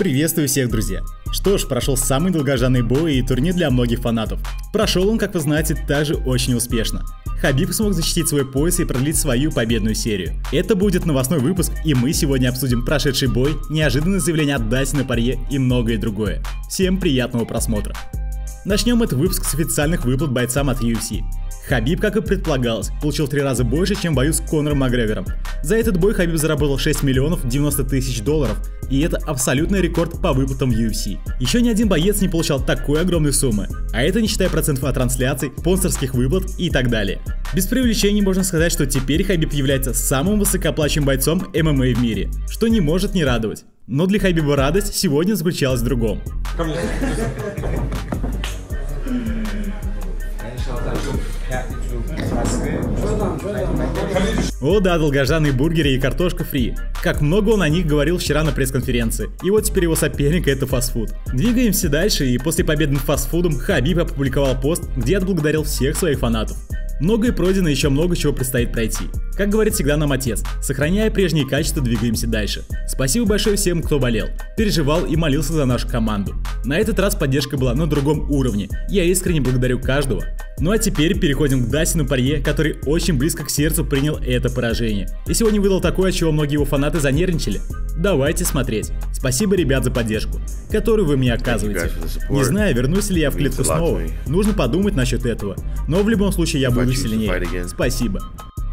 Приветствую всех, друзья! Что ж, прошел самый долгожданный бой и турнир для многих фанатов. Прошел он, как вы знаете, также очень успешно. Хабиб смог защитить свой пояс и продлить свою победную серию. Это будет новостной выпуск, и мы сегодня обсудим прошедший бой, неожиданное заявление от Дастина Порье и многое другое. Всем приятного просмотра! Начнем этот выпуск с официальных выплат бойцам от UFC. Хабиб, как и предполагалось, получил в 3 раза больше, чем в бою с Конором Макгревером. За этот бой Хабиб заработал $6 090 000, и это абсолютный рекорд по выплатам в UFC. Еще ни один боец не получал такой огромной суммы, а это не считая процентов от трансляций, спонсорских выплат и так далее. Без преувеличений можно сказать, что теперь Хабиб является самым высокооплачиваемым бойцом ММА в мире, что не может не радовать. Но для Хабиба радость сегодня заключалась в другом. О да, долгожданные бургеры и картошка фри. Как много он о них говорил вчера на пресс-конференции. И вот теперь его соперник — это фастфуд. Двигаемся дальше, и после победы над фастфудом Хабиб опубликовал пост, где отблагодарил всех своих фанатов. Многое пройдено, еще много чего предстоит пройти. Как говорит всегда нам отец, сохраняя прежние качества, двигаемся дальше. Спасибо большое всем, кто болел, переживал и молился за нашу команду. На этот раз поддержка была на другом уровне. Я искренне благодарю каждого. Ну а теперь переходим к Дастину Порье, который очень близко к сердцу принял это поражение. И сегодня выдал такое, от чего многие его фанаты занервничали. Давайте смотреть. Спасибо, ребят, за поддержку, которую вы мне оказываете. Не знаю, вернусь ли я в клетку снова. Нужно подумать насчет этого. Но в любом случае я буду сильнее. Спасибо.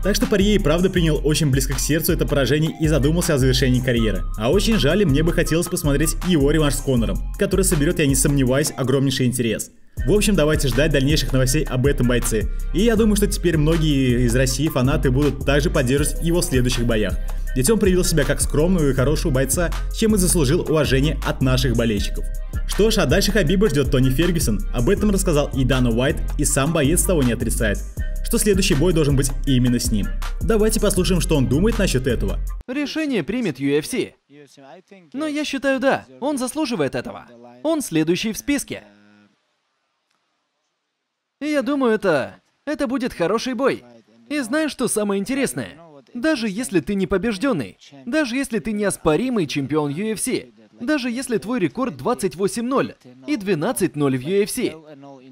Так что Порье и правда принял очень близко к сердцу это поражение и задумался о завершении карьеры. А очень жаль, мне бы хотелось посмотреть его реванш с Конором, который соберет, я не сомневаюсь, огромнейший интерес. В общем, давайте ждать дальнейших новостей об этом бойце. И я думаю, что теперь многие из России фанаты будут также поддерживать его в следующих боях. Ведь он проявил себя как скромного и хорошего бойца, чем и заслужил уважение от наших болельщиков. Что ж, а дальше Хабиба ждет Тони Фергюсон. Об этом рассказал и Дана Уайт, и сам боец того не отрицает, что следующий бой должен быть именно с ним. Давайте послушаем, что он думает насчет этого. Решение примет UFC. Но я считаю, да, он заслуживает этого. Он следующий в списке. И я думаю, это будет хороший бой. И знаешь, что самое интересное? Даже если ты не побежденный, даже если ты неоспоримый чемпион UFC, даже если твой рекорд 28-0 и 12-0 в UFC,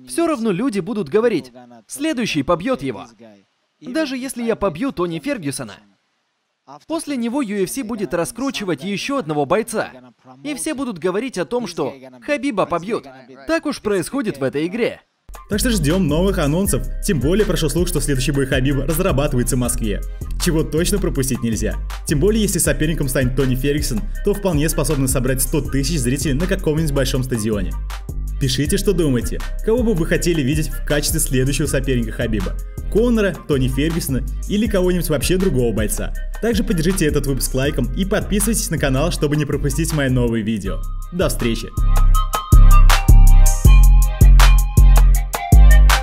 все равно люди будут говорить: следующий побьет его. Даже если я побью Тони Фергюсона, после него UFC будет раскручивать еще одного бойца. И все будут говорить о том, что Хабиба побьют. Так уж происходит в этой игре. Так что ждем новых анонсов, тем более прошел слух, что следующий бой Хабиба разрабатывается в Москве, чего точно пропустить нельзя. Тем более, если соперником станет Тони Фергюсон, то вполне способны собрать 100 тысяч зрителей на каком-нибудь большом стадионе. Пишите, что думаете, кого бы вы хотели видеть в качестве следующего соперника Хабиба? Конора, Тони Фергюсона или кого-нибудь вообще другого бойца? Также поддержите этот выпуск лайком и подписывайтесь на канал, чтобы не пропустить мои новые видео. До встречи!